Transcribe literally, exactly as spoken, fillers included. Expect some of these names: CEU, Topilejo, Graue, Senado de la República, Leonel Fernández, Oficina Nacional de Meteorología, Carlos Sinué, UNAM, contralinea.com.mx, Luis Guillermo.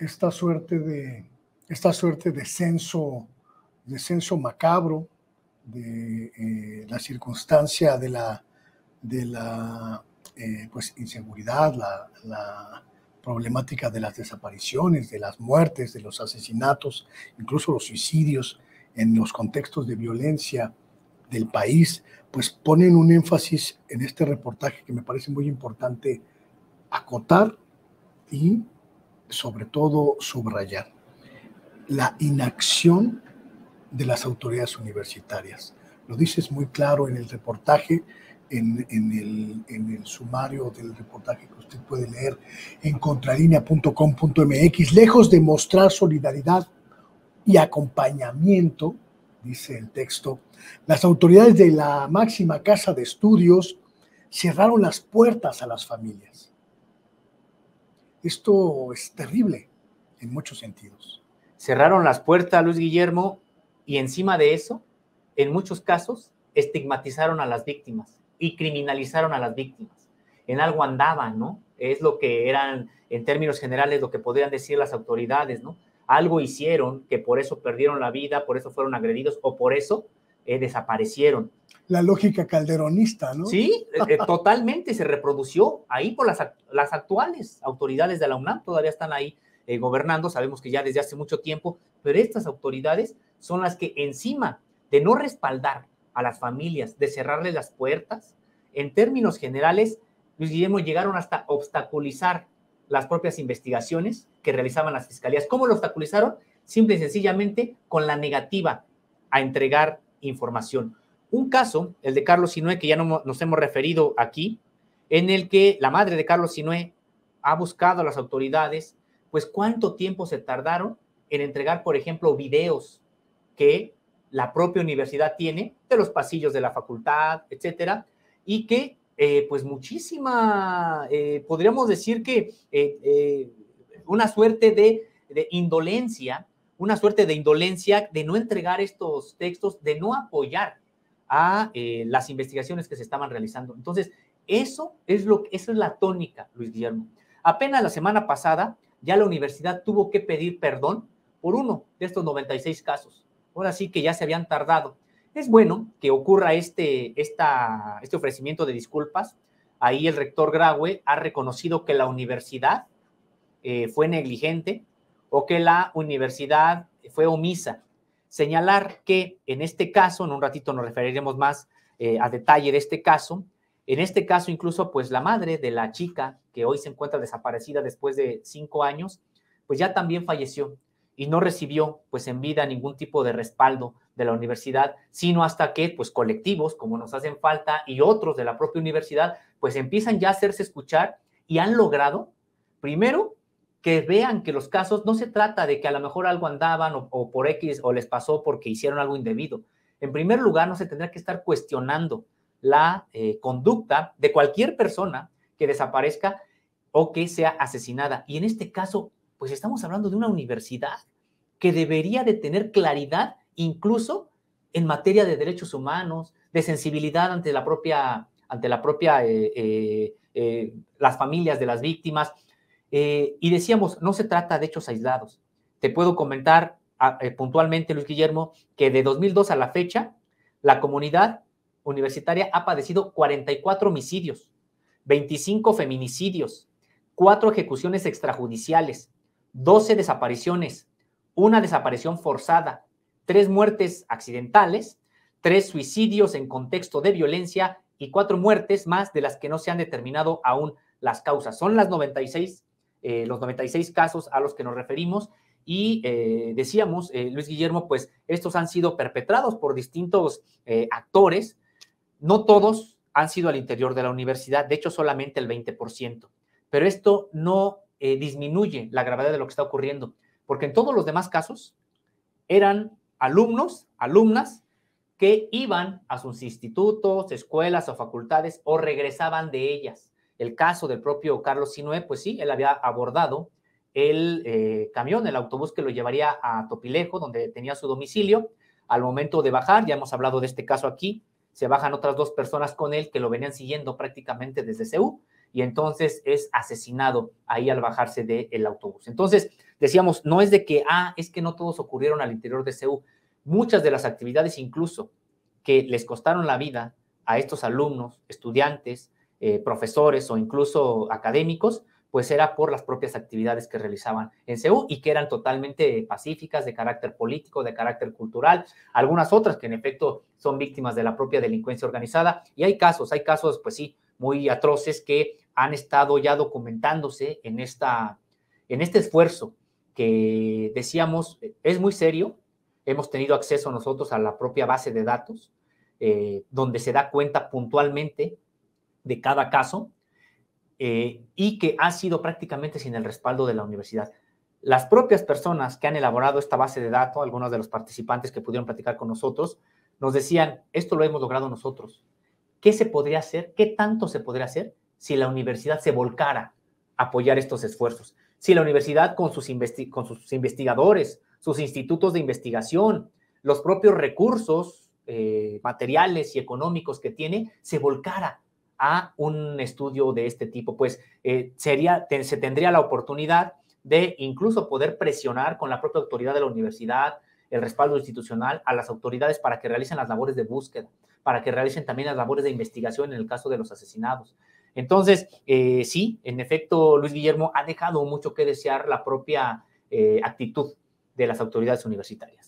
esta suerte de, esta suerte de censo, de censo macabro, de eh, la circunstancia de la, de la eh, pues, inseguridad, la, la problemática de las desapariciones, de las muertes, de los asesinatos, incluso los suicidios en los contextos de violencia del país, pues ponen un énfasis en este reportaje que me parece muy importante acotar y sobre todo subrayar. La inacción de las autoridades universitarias. Lo dices muy claro en el reportaje, en, en, el, en el sumario del reportaje que usted puede leer en contralinea punto com punto m x. Lejos de mostrar solidaridad y acompañamiento, dice el texto, las autoridades de la máxima casa de estudios cerraron las puertas a las familias. Esto es terrible en muchos sentidos. Cerraron las puertas, Luis Guillermo, y encima de eso, en muchos casos, estigmatizaron a las víctimas y criminalizaron a las víctimas. En algo andaban, ¿no? Es lo que eran, en términos generales, lo que podrían decir las autoridades, ¿no? Algo hicieron que por eso perdieron la vida, por eso fueron agredidos o por eso eh, desaparecieron. La lógica calderonista, ¿no? Sí, eh, totalmente se reprodució ahí por las, las actuales autoridades de la UNAM, todavía están ahí eh, gobernando, sabemos que ya desde hace mucho tiempo, pero estas autoridades son las que encima de no respaldar a las familias, de cerrarles las puertas, en términos generales, Luis Guillermo, llegaron hasta obstaculizar las propias investigaciones que realizaban las fiscalías. ¿Cómo lo obstaculizaron? Simple y sencillamente con la negativa a entregar información. Un caso, el de Carlos Sinué, que ya no, nos hemos referido aquí, en el que la madre de Carlos Sinué ha buscado a las autoridades, pues cuánto tiempo se tardaron en entregar, por ejemplo, videos que la propia universidad tiene de los pasillos de la facultad, etcétera, y que Eh, pues muchísima, eh, podríamos decir que eh, eh, una suerte de, de indolencia, una suerte de indolencia de no entregar estos textos, de no apoyar a eh, las investigaciones que se estaban realizando. Entonces, eso es lo, esa es la tónica, Luis Guillermo. Apenas la semana pasada ya la universidad tuvo que pedir perdón por uno de estos noventa y seis casos. Ahora sí que ya se habían tardado. Es bueno que ocurra este, esta, este ofrecimiento de disculpas. Ahí el rector Graue ha reconocido que la universidad eh, fue negligente o que la universidad fue omisa. Señalar que en este caso, en un ratito nos referiremos más eh, a detalle de este caso, en este caso incluso pues la madre de la chica que hoy se encuentra desaparecida después de cinco años, pues ya también falleció y no recibió pues en vida ningún tipo de respaldo de la universidad, sino hasta que pues colectivos como Nos Hacen Falta y otros de la propia universidad pues empiezan ya a hacerse escuchar y han logrado, primero, que vean que los casos no se trata de que a lo mejor algo andaban o, o por X o les pasó porque hicieron algo indebido. En primer lugar, no se tendrá que estar cuestionando la eh, conducta de cualquier persona que desaparezca o que sea asesinada. Y en este caso, pues estamos hablando de una universidad que debería de tener claridad incluso en materia de derechos humanos, de sensibilidad ante la propia, ante la propia eh, eh, eh, las familias de las víctimas. Eh, y decíamos, no se trata de hechos aislados. Te puedo comentar a, eh, puntualmente, Luis Guillermo, que de dos mil dos a la fecha, la comunidad universitaria ha padecido cuarenta y cuatro homicidios, veinticinco feminicidios, cuatro ejecuciones extrajudiciales, doce desapariciones, una desaparición forzada, tres muertes accidentales, tres suicidios en contexto de violencia y cuatro muertes más de las que no se han determinado aún las causas. Son las noventa y seis, eh, los noventa y seis casos a los que nos referimos y eh, decíamos, eh, Luis Guillermo, pues estos han sido perpetrados por distintos eh, actores. No todos han sido al interior de la universidad, de hecho solamente el veinte por ciento. Pero esto no eh, disminuye la gravedad de lo que está ocurriendo, porque en todos los demás casos eran alumnos, alumnas que iban a sus institutos, escuelas o facultades o regresaban de ellas. El caso del propio Carlos Sinué, pues sí, él había abordado el eh, camión, el autobús que lo llevaría a Topilejo, donde tenía su domicilio. Al momento de bajar, ya hemos hablado de este caso aquí, se bajan otras dos personas con él que lo venían siguiendo prácticamente desde C U y entonces es asesinado ahí al bajarse del autobús. Entonces, decíamos, no es de que, ah, es que no todos ocurrieron al interior de C E U. Muchas de las actividades incluso que les costaron la vida a estos alumnos, estudiantes, eh, profesores o incluso académicos, pues era por las propias actividades que realizaban en C E U y que eran totalmente pacíficas, de carácter político, de carácter cultural, algunas otras que en efecto son víctimas de la propia delincuencia organizada. Y hay casos, hay casos, pues sí, muy atroces que han estado ya documentándose en, esta, en este esfuerzo que decíamos es muy serio. Hemos tenido acceso nosotros a la propia base de datos, eh, donde se da cuenta puntualmente de cada caso, Eh, y que ha sido prácticamente sin el respaldo de la universidad. Las propias personas que han elaborado esta base de datos, algunos de los participantes que pudieron platicar con nosotros, nos decían, esto lo hemos logrado nosotros. ¿Qué se podría hacer? ¿Qué tanto se podría hacer si la universidad se volcara a apoyar estos esfuerzos? Si la universidad con sus, investi- con sus investigadores, sus institutos de investigación, los propios recursos eh, materiales y económicos que tiene, se volcara a un estudio de este tipo, pues eh, sería, te, se tendría la oportunidad de incluso poder presionar con la propia autoridad de la universidad, el respaldo institucional, a las autoridades para que realicen las labores de búsqueda, para que realicen también las labores de investigación en el caso de los asesinados. Entonces, eh, sí, en efecto, Luis Guillermo, ha dejado mucho que desear la propia eh, actitud de las autoridades universitarias.